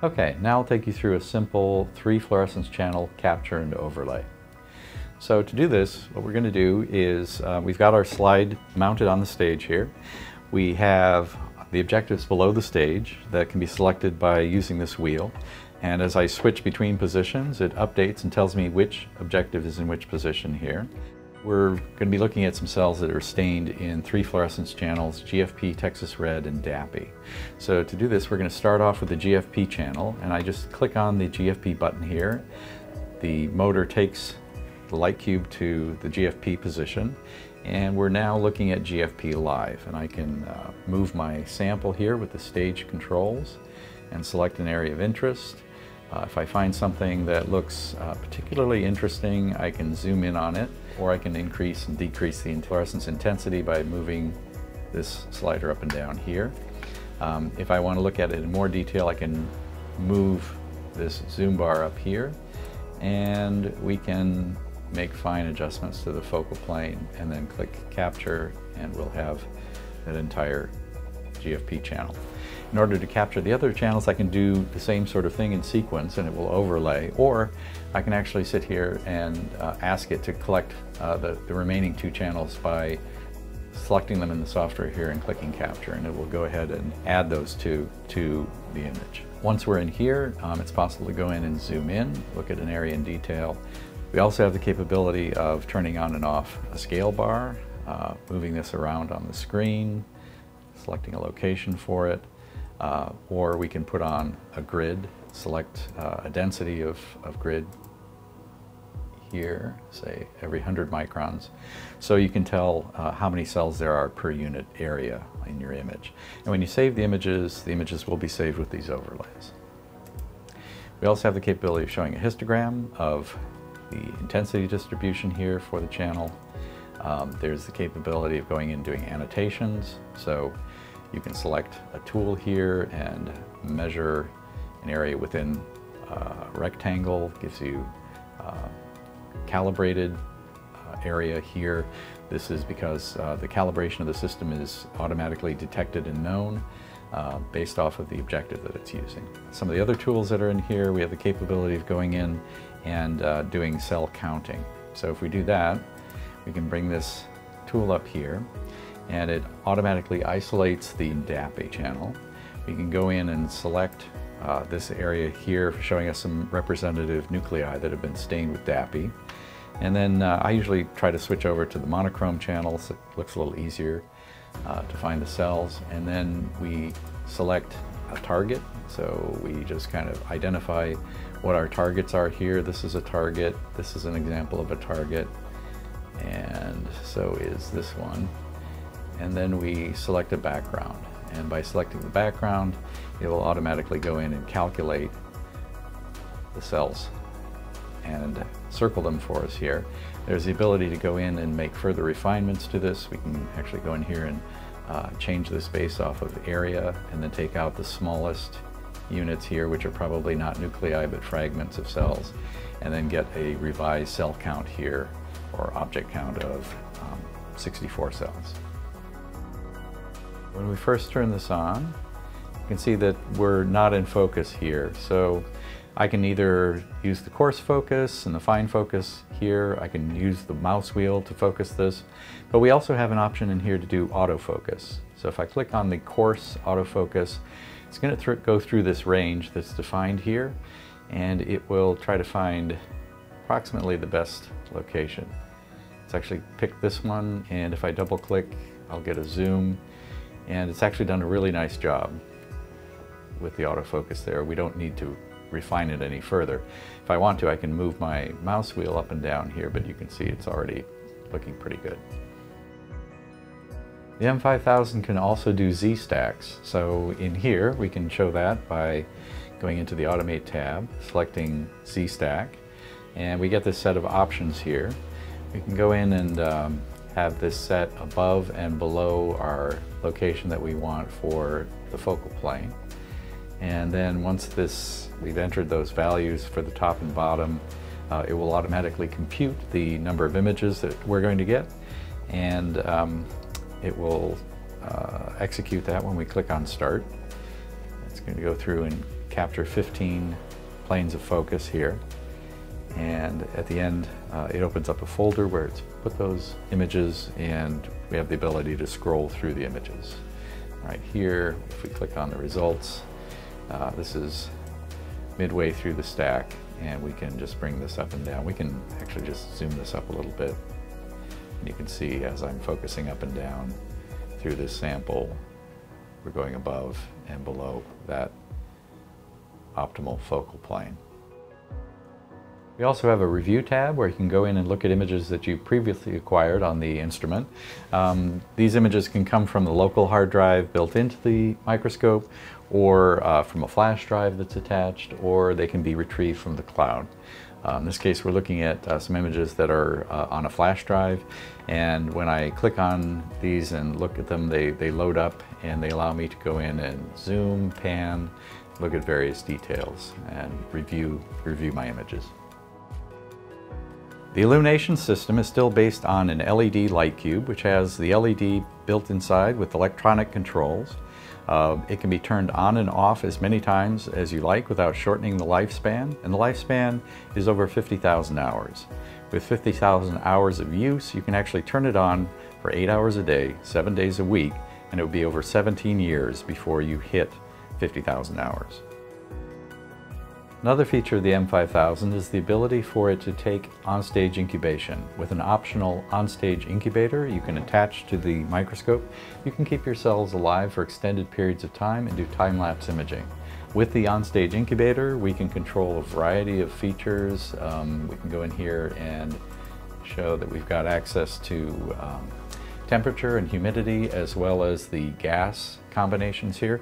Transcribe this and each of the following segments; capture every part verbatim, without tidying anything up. Okay, now I'll take you through a simple three fluorescence channel capture and overlay. So to do this, what we're going to do is uh, we've got our slide mounted on the stage here. We have the objectives below the stage that can be selected by using this wheel. And as I switch between positions, it updates and tells me which objective is in which position here. We're going to be looking at some cells that are stained in three fluorescence channels, G F P, Texas Red, and DAPI. So to do this, we're going to start off with the G F P channel, and I just click on the G F P button here. The motor takes the light cube to the G F P position, and we're now looking at G F P live. And I can uh, move my sample here with the stage controls and select an area of interest. Uh, if I find something that looks uh, particularly interesting, I can zoom in on it, or I can increase and decrease the fluorescence intensity by moving this slider up and down here. Um, if I want to look at it in more detail, I can move this zoom bar up here, and we can make fine adjustments to the focal plane and then click capture, and we'll have that entire G F P channel. In order to capture the other channels, I can do the same sort of thing in sequence and it will overlay, or I can actually sit here and uh, ask it to collect uh, the, the remaining two channels by selecting them in the software here and clicking capture, and it will go ahead and add those two to the image. Once we're in here, um, it's possible to go in and zoom in, look at an area in detail. We also have the capability of turning on and off a scale bar, uh, moving this around on the screen, selecting a location for it. Uh, or we can put on a grid, select uh, a density of, of grid here, say every one hundred microns. So you can tell uh, how many cells there are per unit area in your image. And when you save the images, the images will be saved with these overlays. We also have the capability of showing a histogram of the intensity distribution here for the channel. Um, there's the capability of going in and doing annotations. So you can select a tool here and measure an area within a rectangle. It gives you uh, calibrated uh, area here. This is because uh, the calibration of the system is automatically detected and known uh, based off of the objective that it's using. Some of the other tools that are in here, we have the capability of going in and uh, doing cell counting. So if we do that, we can bring this tool up here, and it automatically isolates the DAPI channel. We can go in and select uh, this area here, showing us some representative nuclei that have been stained with DAPI. And then uh, I usually try to switch over to the monochrome channel, so it looks a little easier uh, to find the cells. And then we select a target. So we just kind of identify what our targets are here. This is a target. This is an example of a target. And so is this one. And then we select a background. And by selecting the background, it will automatically go in and calculate the cells and circle them for us here. There's the ability to go in and make further refinements to this. We can actually go in here and uh, change the space off of area and then take out the smallest units here, which are probably not nuclei, but fragments of cells, and then get a revised cell count here, or object count of um, sixty-four cells. When we first turn this on, you can see that we're not in focus here. So I can either use the coarse focus and the fine focus here. I can use the mouse wheel to focus this. But we also have an option in here to do autofocus. So if I click on the coarse autofocus, it's going to go through this range that's defined here, and it will try to find approximately the best location. It's actually picked this one, and if I double click, I'll get a zoom. And it's actually done a really nice job with the autofocus there. We don't need to refine it any further. If I want to, I can move my mouse wheel up and down here, but you can see it's already looking pretty good. The M five thousand can also do Z-stacks. So in here, we can show that by going into the Automate tab, selecting Z-stack, and we get this set of options here. We can go in and um, have this set above and below our location that we want for the focal plane. And then once this, we've entered those values for the top and bottom, uh, it will automatically compute the number of images that we're going to get, and um, it will uh, execute that when we click on start. It's going to go through and capture fifteen planes of focus here, and at the end uh, it opens up a folder where it's put those images, and we have the ability to scroll through the images. Right here, if we click on the results, uh, this is midway through the stack, and we can just bring this up and down. We can actually just zoom this up a little bit, and you can see as I'm focusing up and down through this sample, we're going above and below that optimal focal plane. We also have a review tab where you can go in and look at images that you previously acquired on the instrument. Um, these images can come from the local hard drive built into the microscope, or uh, from a flash drive that's attached, or they can be retrieved from the cloud. Uh, in this case, we're looking at uh, some images that are uh, on a flash drive, and when I click on these and look at them, they, they load up, and they allow me to go in and zoom, pan, look at various details, and review, review my images. The illumination system is still based on an L E D light cube, which has the L E D built inside with electronic controls. Uh, it can be turned on and off as many times as you like without shortening the lifespan, and the lifespan is over fifty thousand hours. With fifty thousand hours of use, you can actually turn it on for eight hours a day, seven days a week, and it would be over seventeen years before you hit fifty thousand hours. Another feature of the M five thousand is the ability for it to take on-stage incubation. With an optional on-stage incubator you can attach to the microscope, you can keep your cells alive for extended periods of time and do time-lapse imaging. With the on-stage incubator, we can control a variety of features. Um, we can go in here and show that we've got access to um, temperature and humidity, as well as the gas combinations here.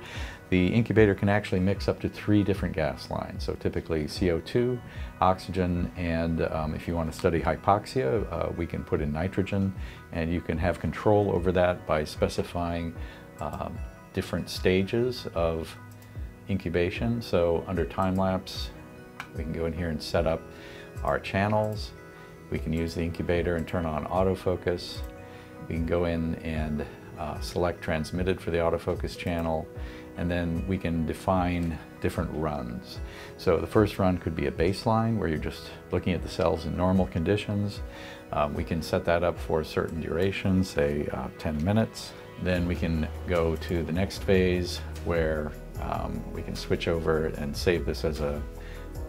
The incubator can actually mix up to three different gas lines, so typically C O two, oxygen, and um, if you want to study hypoxia, uh, we can put in nitrogen, and you can have control over that by specifying um, different stages of incubation. So under time-lapse, we can go in here and set up our channels. We can use the incubator and turn on autofocus. We can go in and uh, select transmitted for the autofocus channel, and then we can define different runs. So the first run could be a baseline where you're just looking at the cells in normal conditions. Um, we can set that up for a certain duration, say uh, ten minutes. Then we can go to the next phase where um, we can switch over and save this as a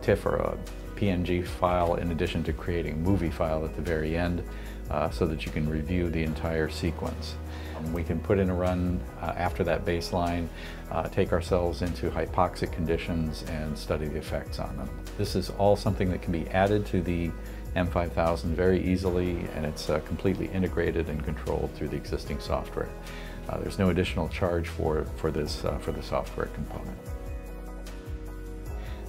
TIFF or a P N G file, in addition to creating a movie file at the very end, uh, so that you can review the entire sequence. Um, we can put in a run uh, after that baseline, uh, take ourselves into hypoxic conditions and study the effects on them. This is all something that can be added to the M five thousand very easily, and it's uh, completely integrated and controlled through the existing software. Uh, there's no additional charge for, for, this, uh, for the software component.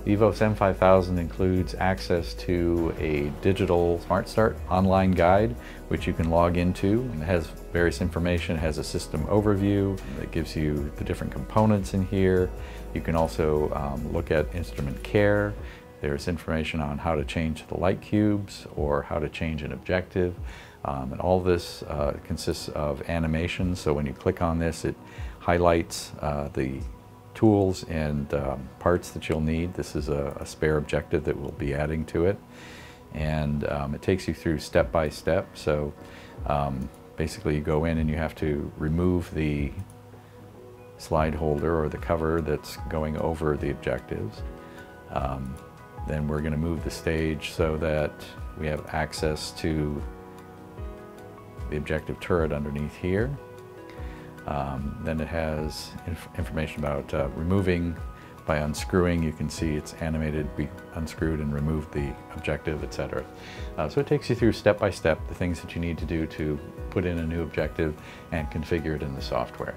The EVOS M five thousand includes access to a digital Smart Start online guide, which you can log into. It has various information. It has a system overview that gives you the different components in here. You can also um, look at instrument care. There's information on how to change the light cubes or how to change an objective. Um, and all this uh, consists of animations. So when you click on this, it highlights uh, the tools and um, parts that you'll need. This is a, a spare objective that we'll be adding to it. And um, it takes you through step by step. So um, basically you go in and you have to remove the slide holder or the cover that's going over the objectives. Um, then we're going to move the stage so that we have access to the objective turret underneath here. Um, then it has inf information about uh, removing by unscrewing. You can see it's animated. We unscrewed and removed the objective, et cetera. Uh, so it takes you through step by step the things that you need to do to put in a new objective and configure it in the software.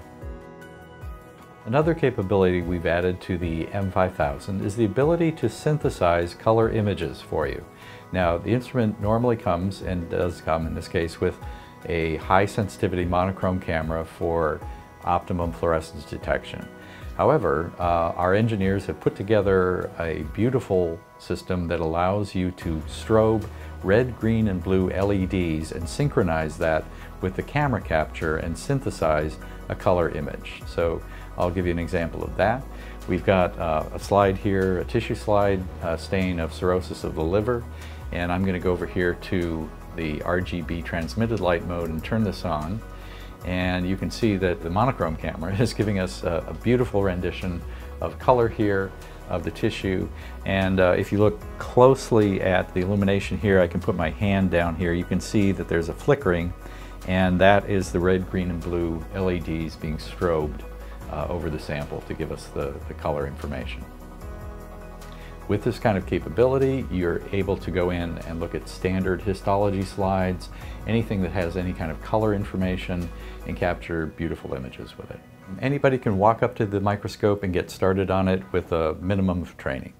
Another capability we've added to the M five thousand is the ability to synthesize color images for you. Now, the instrument normally comes, and does come in this case, with a high sensitivity monochrome camera for optimum fluorescence detection. However, uh, our engineers have put together a beautiful system that allows you to strobe red, green, and blue L E Ds and synchronize that with the camera capture and synthesize a color image. So I'll give you an example of that. We've got uh, a slide here, a tissue slide, a stain of cirrhosis of the liver, and I'm going to go over here to the R G B transmitted light mode and turn this on. And you can see that the monochrome camera is giving us a, a beautiful rendition of color here of the tissue. And uh, if you look closely at the illumination here, I can put my hand down here, you can see that there's a flickering, and that is the red, green, and blue L E Ds being strobed uh, over the sample to give us the, the color information. With this kind of capability, you're able to go in and look at standard histology slides, anything that has any kind of color information, and capture beautiful images with it. Anybody can walk up to the microscope and get started on it with a minimum of training.